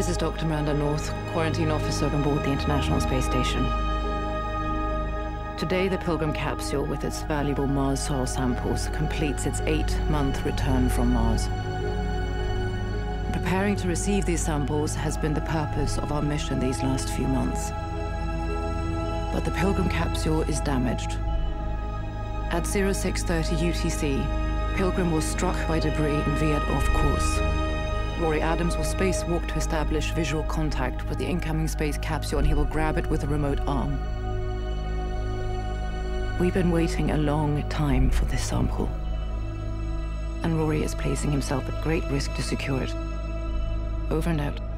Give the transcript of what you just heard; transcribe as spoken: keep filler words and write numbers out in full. This is Doctor Miranda North, quarantine officer on board the International Space Station. Today, the Pilgrim capsule, with its valuable Mars soil samples, completes its eight-month return from Mars. Preparing to receive these samples has been the purpose of our mission these last few months. But the Pilgrim capsule is damaged. At oh six thirty U T C, Pilgrim was struck by debris and veered off course. Rory Adams will spacewalk to establish visual contact with the incoming space capsule, and he will grab it with a remote arm. We've been waiting a long time for this sample, and Rory is placing himself at great risk to secure it. Over and out.